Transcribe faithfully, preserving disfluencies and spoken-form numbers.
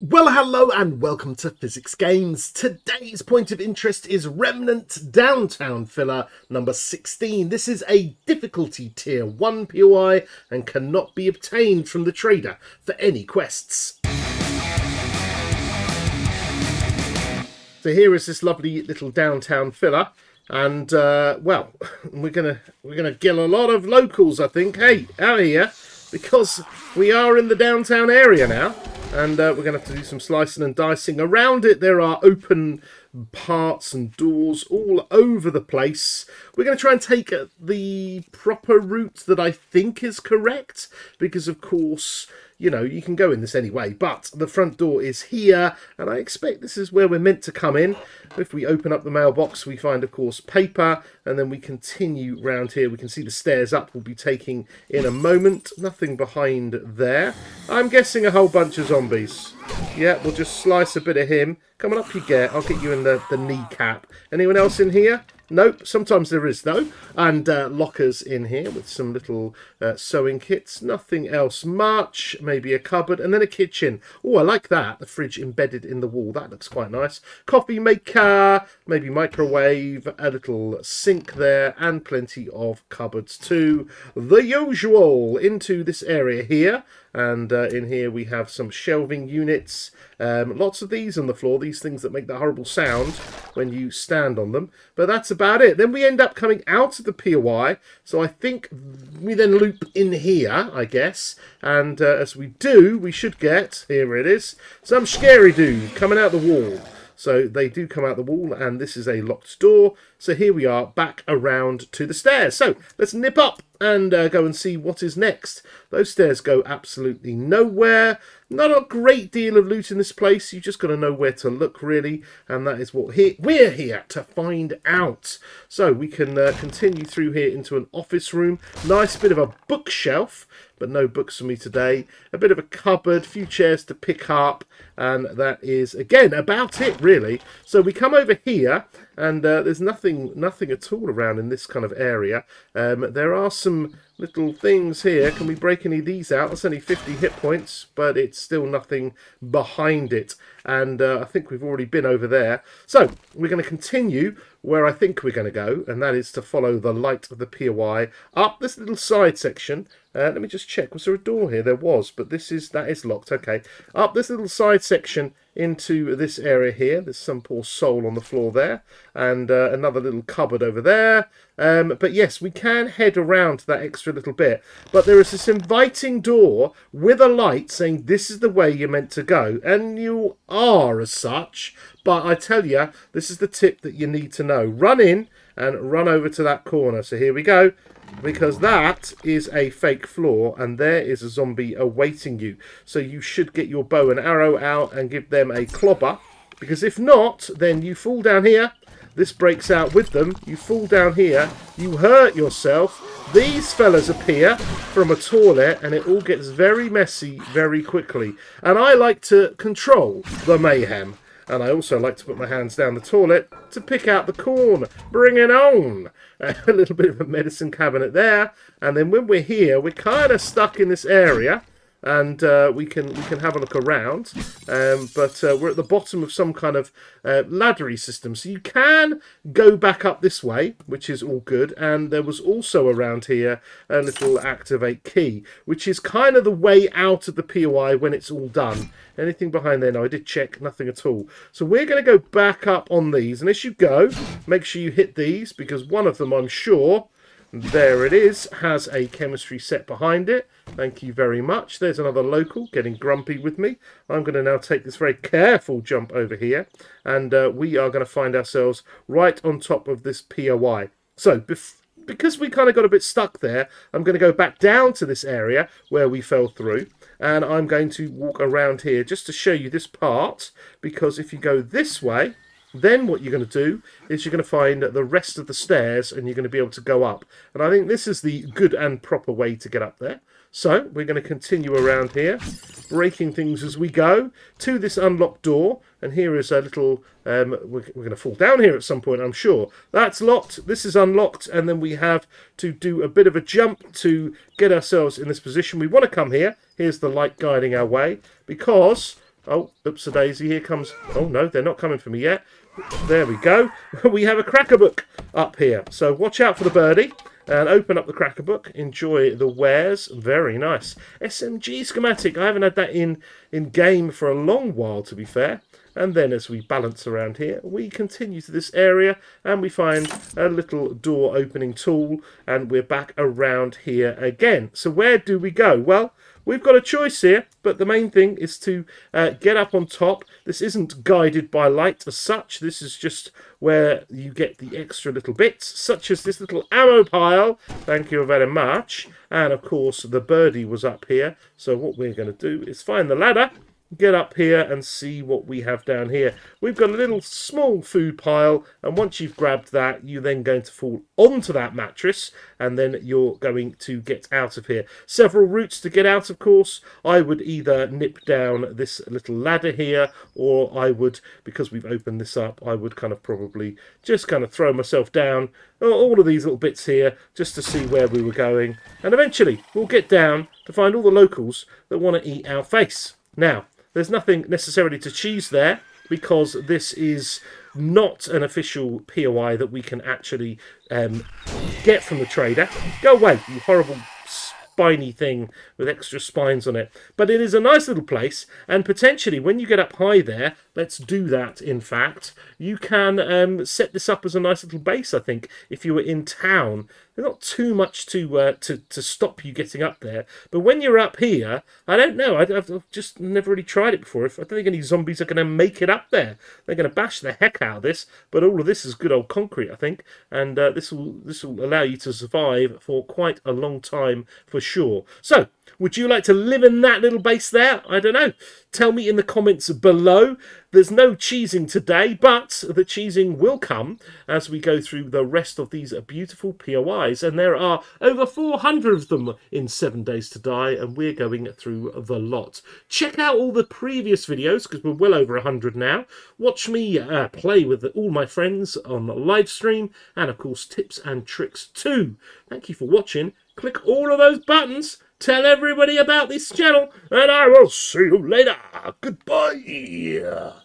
Well, hello and welcome to Phys one ts Gamez. Today's point of interest is Remnant Downtown Filler number sixteen. This is a difficulty tier one P O I and cannot be obtained from the trader for any quests. So here is this lovely little downtown filler, and uh, well, we're gonna we're gonna kill a lot of locals, I think. Hey, out of here, because we are in the downtown area now. And uh, we're going to have to do some slicing and dicing. Around it, there are open parts and doors all over the place. We're going to try and take the proper route that I think is correct. Because, of course, you know, you can go in this anyway. But the front door is here. And I expect this is where we're meant to come in. If we open up the mailbox, we find, of course, paper. And then we continue round here. We can see the stairs up we'll be taking in a moment. Nothing behind there. I'm guessing a whole bunch of zombies. Zombies. Yeah, we'll just slice a bit of him. Come on up, you get. I'll get you in the, the kneecap. Anyone else in here? Nope. Sometimes there is, though. And uh, lockers in here with some little uh, sewing kits. Nothing else much. Maybe a cupboard and then a kitchen. Oh, I like that. The fridge embedded in the wall. That looks quite nice. Coffee maker. Maybe microwave. A little sink there. And plenty of cupboards, too. The usual. Into this area here. And uh, in here we have some shelving units. Um, lots of these on the floor. These things that make that horrible sound when you stand on them. But that's about it. Then we end up coming out of the P O I. So I think we then loop in here, I guess. And uh, as we do, we should get, here it is, some scary dude coming out the wall. So they do come out the wall, and this is a locked door. So here we are, back around to the stairs. So let's nip up and uh, go and see what is next. Those stairs go absolutely nowhere. Not a great deal of loot in this place. You just got to know where to look, really. And that is what he we're here to find out. So we can uh, continue through here into an office room. Nice bit of a bookshelf, but no books for me today. A bit of a cupboard, few chairs to pick up, and that is, again, about it, really. So we come over here, and uh, there's nothing nothing at all around in this kind of area. Um, there are some little things here. Can we break any of these out? That's only fifty hit points, but it's still nothing behind it. And uh, I think we've already been over there. So we're going to continue where I think we're going to go, and that is to follow the light of the P O I up this little side section. Uh, let me just check. Was there a door here? There was, but this is that is locked. Okay. Up this little side section into this area here. There's some poor soul on the floor there, and uh, another little cupboard over there. Um, but yes, we can head around that extra little bit. But there is this inviting door with a light saying this is the way you're meant to go, and you are as such. But I tell you, this is the tip that you need to know. Run in and run over to that corner. So here we go, because that is a fake floor, and there is a zombie awaiting you. So you should get your bow and arrow out and give them a clobber, because if not, then you fall down here. This breaks out with them. You fall down here. You hurt yourself. These fellas appear from a toilet, and it all gets very messy very quickly. And I like to control the mayhem. And I also like to put my hands down the toilet to pick out the corn. Bring it on. A little bit of a medicine cabinet there. And then when we're here, we're kind of stuck in this area. And uh, we can we can have a look around. Um, but uh, we're at the bottom of some kind of uh, laddery system. So you can go back up this way, which is all good. And there was also around here a little activate key, which is kind of the way out of the P O I when it's all done. Anything behind there? No, I did check. Nothing at all. So we're going to go back up on these. And as you go, make sure you hit these, because one of them, I'm sure... There it is, has a chemistry set behind it. Thank you very much. There's another local getting grumpy with me. I'm going to now take this very careful jump over here. And uh, we are going to find ourselves right on top of this P O I. So, because we kind of got a bit stuck there, I'm going to go back down to this area where we fell through. And I'm going to walk around here just to show you this part. Because if you go this way... Then what you're going to do is you're going to find the rest of the stairs, and you're going to be able to go up. And I think this is the good and proper way to get up there. So we're going to continue around here, breaking things as we go, to this unlocked door. And here is a little... Um, we're, we're going to fall down here at some point, I'm sure. That's locked. This is unlocked. And then we have to do a bit of a jump to get ourselves in this position. We want to come here. Here's the light guiding our way, because... Oh, oops-a-daisy, here comes... Oh, no, they're not coming for me yet. There we go. We have a cracker book up here. So watch out for the birdie and open up the cracker book. Enjoy the wares. Very nice. S M G schematic. I haven't had that in, in game for a long while, to be fair. And then as we balance around here, we continue to this area and we find a little door opening tool and we're back around here again. So where do we go? Well, we've got a choice here, but the main thing is to uh, get up on top. This isn't guided by light as such. This is just where you get the extra little bits, such as this little ammo pile. Thank you very much. And, of course, the birdie was up here. So what we're going to do is find the ladder, get up here and see what we have down here. We've got a little small food pile, and once you've grabbed that, you're then going to fall onto that mattress, and then you're going to get out of here. Several routes to get out, of course. I would either nip down this little ladder here, or I would, because we've opened this up, I would kind of probably just kind of throw myself down all of these little bits here just to see where we were going. And eventually, we'll get down to find all the locals that want to eat our face. Now, there's nothing necessarily to choose there because this is not an official P O I that we can actually um, get from the trader. Go away, you horrible spiny thing with extra spines on it. But it is a nice little place, and potentially when you get up high there, let's do that in fact, you can um, set this up as a nice little base, I think, if you were in town. There's not too much to, uh, to to stop you getting up there. But when you're up here, I don't know. I, I've just never really tried it before. If I don't think any zombies are going to make it up there. They're going to bash the heck out of this. But all of this is good old concrete, I think. And uh, this will this will allow you to survive for quite a long time for sure. So, would you like to live in that little base there? I don't know. Tell me in the comments below. There's no cheesing today, but the cheesing will come as we go through the rest of these beautiful P O Is. And there are over four hundred of them in seven days to die, and we're going through the lot. Check out all the previous videos, because we're well over one hundred now. Watch me uh, play with all my friends on the live stream, and, of course, tips and tricks too. Thank you for watching. Click all of those buttons. Tell everybody about this channel, and I will see you later. Goodbye.